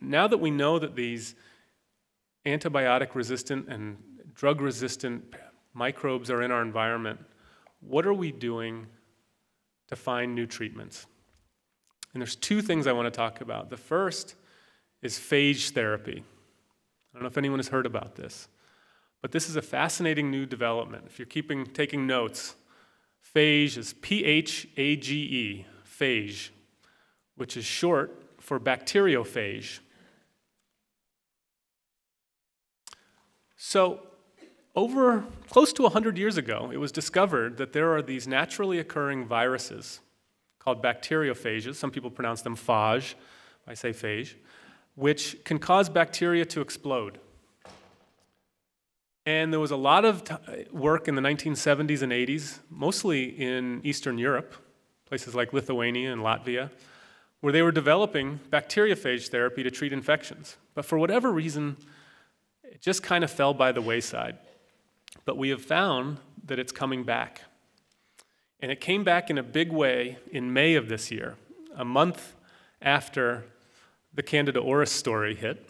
now that we know that these antibiotic-resistant and drug-resistant microbes are in our environment, what are we doing to find new treatments? And there's two things I want to talk about. The first is phage therapy. I don't know if anyone has heard about this, but this is a fascinating new development. If you're taking notes, phage is P-H-A-G-E, phage, which is short for bacteriophage. So over close to 100 years ago, it was discovered that there are these naturally occurring viruses called bacteriophages. Some people pronounce them phage, I say phage, which can cause bacteria to explode. And there was a lot of work in the 1970s and 80s, mostly in Eastern Europe, places like Lithuania and Latvia, where they were developing bacteriophage therapy to treat infections. But for whatever reason, it just kind of fell by the wayside. But we have found that it's coming back. And it came back in a big way in May of this year, a month after the Candida auris story hit.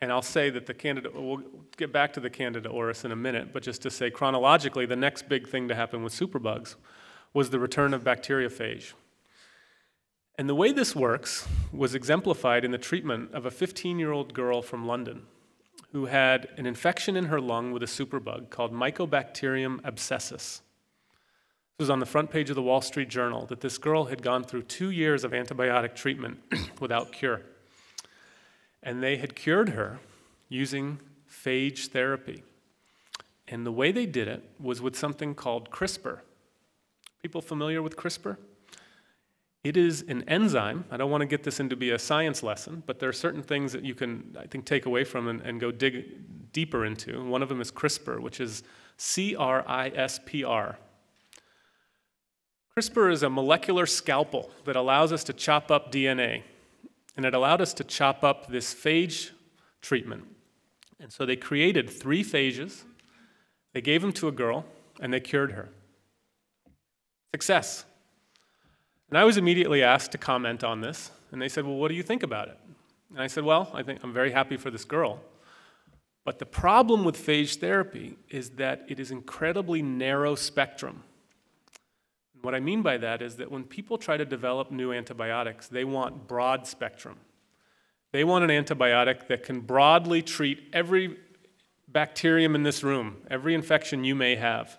And I'll say that we'll get back to the Candida auris in a minute, but just to say chronologically, the next big thing to happen with superbugs was the return of bacteriophage. And the way this works was exemplified in the treatment of a 15-year-old girl from London who had an infection in her lung with a superbug called Mycobacterium abscessus. This was on the front page of the Wall Street Journal that this girl had gone through 2 years of antibiotic treatment without cure. And they had cured her using phage therapy. And the way they did it was with something called CRISPR. People familiar with CRISPR? It is an enzyme. I don't want to get this into be a science lesson, but there are certain things that you can, I think, take away from and go dig deeper into. One of them is CRISPR, which is C-R-I-S-P-R. CRISPR is a molecular scalpel that allows us to chop up DNA. And it allowed us to chop up this phage treatment. And so they created 3 phages, they gave them to a girl, and they cured her. Success. And I was immediately asked to comment on this, and they said, well, what do you think about it? And I said, well, I think I'm very happy for this girl. But the problem with phage therapy is that it is incredibly narrow spectrum. What I mean by that is that when people try to develop new antibiotics, they want broad spectrum. They want an antibiotic that can broadly treat every bacterium in this room, every infection you may have.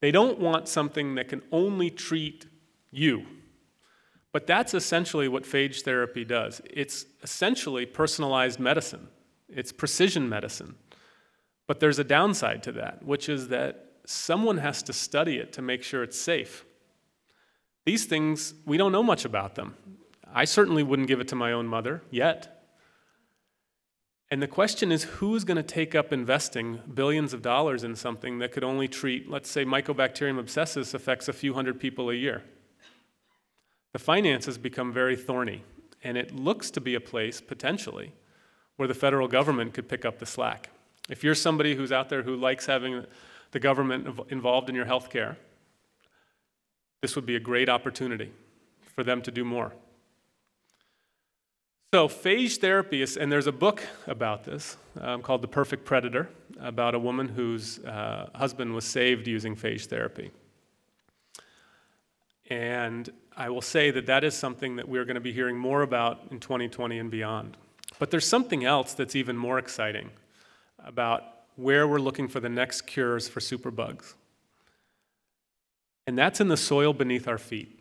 They don't want something that can only treat you. But that's essentially what phage therapy does. It's essentially personalized medicine. It's precision medicine. But there's a downside to that, which is that someone has to study it to make sure it's safe. These things, we don't know much about them. I certainly wouldn't give it to my own mother, yet. And the question is, who's going to take up investing billions of dollars in something that could only treat, let's say, Mycobacterium abscessus affects a few hundred people a year? The finances become very thorny, and it looks to be a place, potentially, where the federal government could pick up the slack. If you're somebody who's out there who likes having the government involved in your health care, this would be a great opportunity for them to do more. So phage therapy is, and there's a book about this called The Perfect Predator, about a woman whose husband was saved using phage therapy. And I will say that that is something that we're going to be hearing more about in 2020 and beyond. But there's something else that's even more exciting about where we're looking for the next cures for superbugs. And that's in the soil beneath our feet.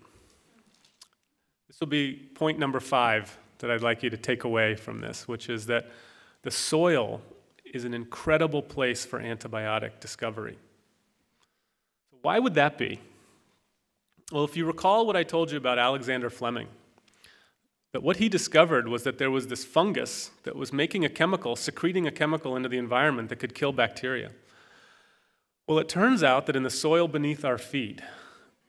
This will be point number 5 that I'd like you to take away from this, which is that the soil is an incredible place for antibiotic discovery. So why would that be? Well, if you recall what I told you about Alexander Fleming, that what he discovered was that there was this fungus that was making a chemical, secreting a chemical into the environment that could kill bacteria. Well, it turns out that in the soil beneath our feet,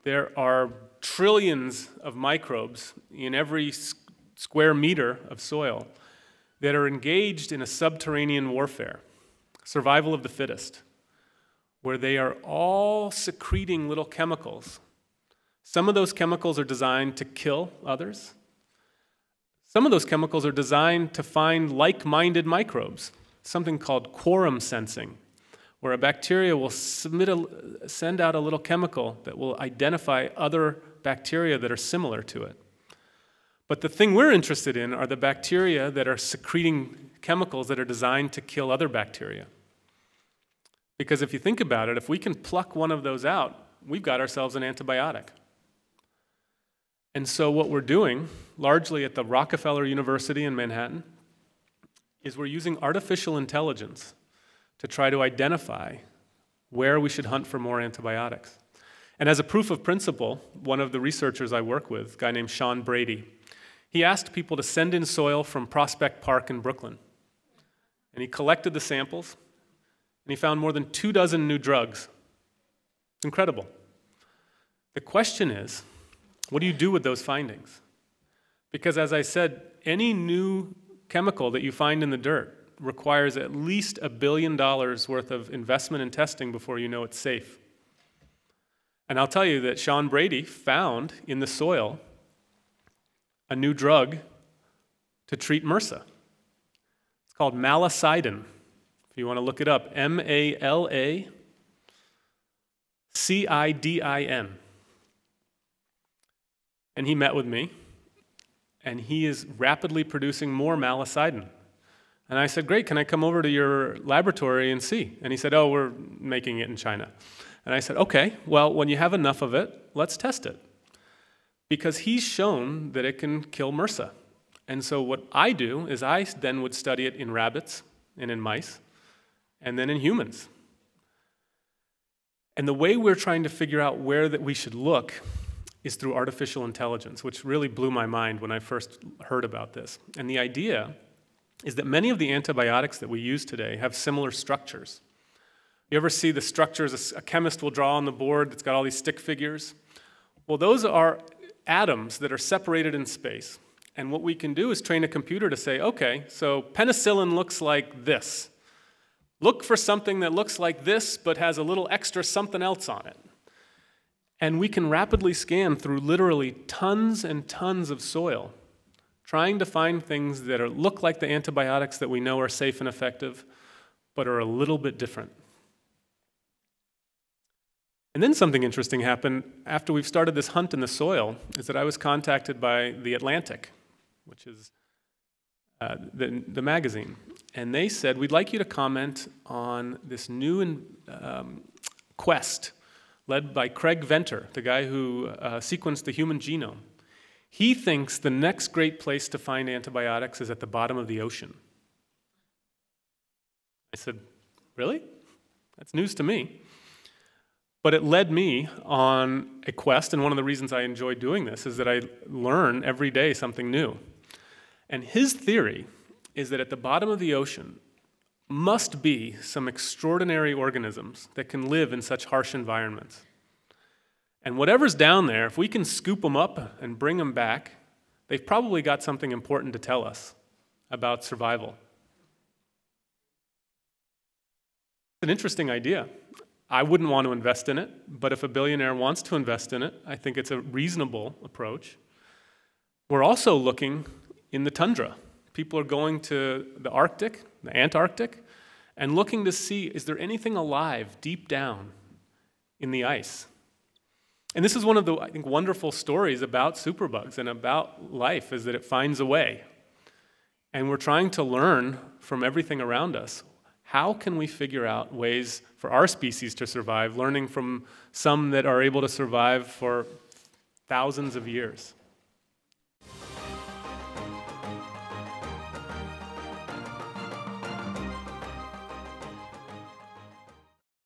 there are trillions of microbes in every square meter of soil that are engaged in a subterranean warfare, survival of the fittest, where they are all secreting little chemicals. Some of those chemicals are designed to kill others. Some of those chemicals are designed to find like-minded microbes, something called quorum sensing, where a bacteria will send out a little chemical that will identify other bacteria that are similar to it. But the thing we're interested in are the bacteria that are secreting chemicals that are designed to kill other bacteria. Because if you think about it, if we can pluck one of those out, we've got ourselves an antibiotic. And so what we're doing, largely at the Rockefeller University in Manhattan, is we're using artificial intelligence to try to identify where we should hunt for more antibiotics. And as a proof of principle, one of the researchers I work with, a guy named Sean Brady, he asked people to send in soil from Prospect Park in Brooklyn. And he collected the samples, and he found more than 24 new drugs. Incredible. The question is, what do you do with those findings? Because as I said, any new chemical that you find in the dirt requires at least $1 billion worth of investment and testing before you know it's safe. And I'll tell you that Sean Brady found in the soil a new drug to treat MRSA. It's called malacidin. If you want to look it up, M-A-L-A-C-I-D-I-N. And he met with me, and he is rapidly producing more malacidin. And I said, great, can I come over to your laboratory and see? And he said, oh, we're making it in China. And I said, okay, well, when you have enough of it, let's test it. Because he's shown that it can kill MRSA. And so what I do is I then would study it in rabbits and in mice, and then in humans. And the way we're trying to figure out where that we should look is through artificial intelligence, which really blew my mind when I first heard about this. And the idea is that many of the antibiotics that we use today have similar structures. You ever see the structures a chemist will draw on the board that's got all these stick figures? Well, those are atoms that are separated in space. And what we can do is train a computer to say, okay, so penicillin looks like this. Look for something that looks like this but has a little extra something else on it. And we can rapidly scan through literally tons and tons of soil, trying to find things that look like the antibiotics that we know are safe and effective, but are a little bit different. And then something interesting happened after we've started this hunt in the soil, is that I was contacted by The Atlantic, which is the magazine. And they said, we'd like you to comment on this new quest led by Craig Venter, the guy who sequenced the human genome. He thinks the next great place to find antibiotics is at the bottom of the ocean. I said, really? That's news to me. But it led me on a quest, and one of the reasons I enjoy doing this is that I learn every day something new. And his theory is that at the bottom of the ocean must be some extraordinary organisms that can live in such harsh environments. And whatever's down there, if we can scoop them up and bring them back, they've probably got something important to tell us about survival. It's an interesting idea. I wouldn't want to invest in it, but if a billionaire wants to invest in it, I think it's a reasonable approach. We're also looking in the tundra. People are going to the Arctic, the Antarctic, and looking to see, is there anything alive deep down in the ice? And this is one of the, I think, wonderful stories about superbugs and about life, is that it finds a way. And we're trying to learn from everything around us, how can we figure out ways for our species to survive, learning from some that are able to survive for thousands of years.